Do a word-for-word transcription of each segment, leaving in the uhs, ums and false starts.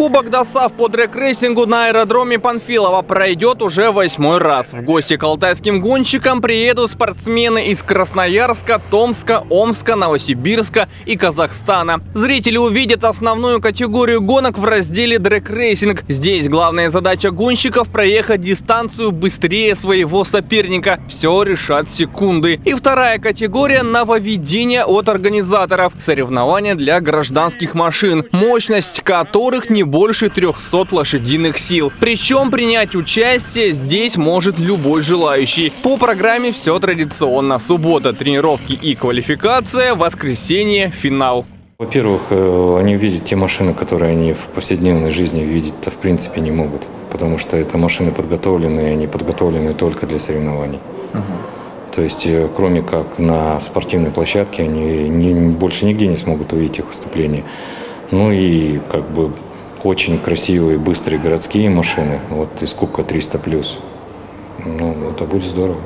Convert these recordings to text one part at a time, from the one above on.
Кубок ДОСАВ по дрэг-рейсингу на аэродроме Панфилова пройдет уже восьмой раз. В гости к алтайским гонщикам приедут спортсмены из Красноярска, Томска, Омска, Новосибирска и Казахстана. Зрители увидят основную категорию гонок в разделе дрэг-рейсинг. Здесь главная задача гонщиков – проехать дистанцию быстрее своего соперника. Все решат секунды. И вторая категория – нововведение от организаторов. Соревнования для гражданских машин, мощность которых не больше трёхсот лошадиных сил. Причем принять участие здесь может любой желающий. По программе все традиционно: суббота — тренировки и квалификация, воскресенье — финал. Во-первых, они увидят те машины, которые они в повседневной жизни видеть-то в принципе не могут, потому что это машины подготовленные, они подготовлены только для соревнований. Угу. То есть, кроме как на спортивной площадке, они не, больше нигде не смогут увидеть их выступления. Ну и как бы очень красивые, быстрые городские машины, вот из Кубка триста плюс. Ну, это будет здорово.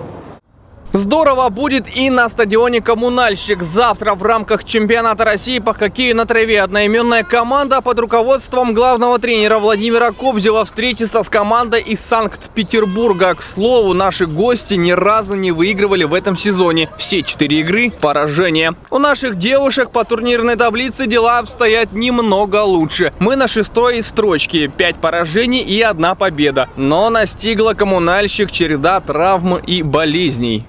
Здорово будет и на стадионе «Коммунальщик». Завтра в рамках чемпионата России по хоккею на траве одноименная команда под руководством главного тренера Владимира Кобзева встретится с командой из Санкт-Петербурга. К слову, наши гости ни разу не выигрывали в этом сезоне. Все четыре игры – поражение. У наших девушек по турнирной таблице дела обстоят немного лучше. Мы на шестой строчке – пять поражений и одна победа. Но настигла «Коммунальщик» череда травм и болезней.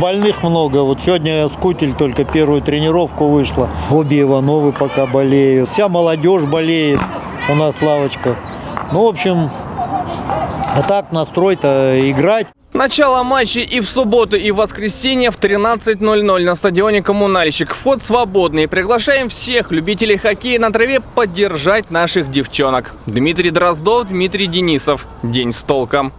Больных много. Вот сегодня Скутель только первую тренировку вышла. Обе Ивановы пока болеют. Вся молодежь болеет. У нас лавочка. Ну, в общем, а так настрой-то играть. Начало матча и в субботу, и в воскресенье в тринадцать ноль-ноль на стадионе «Коммунальщик». Вход свободный. Приглашаем всех любителей хоккея на траве поддержать наших девчонок. Дмитрий Дроздов, Дмитрий Денисов. День с толком.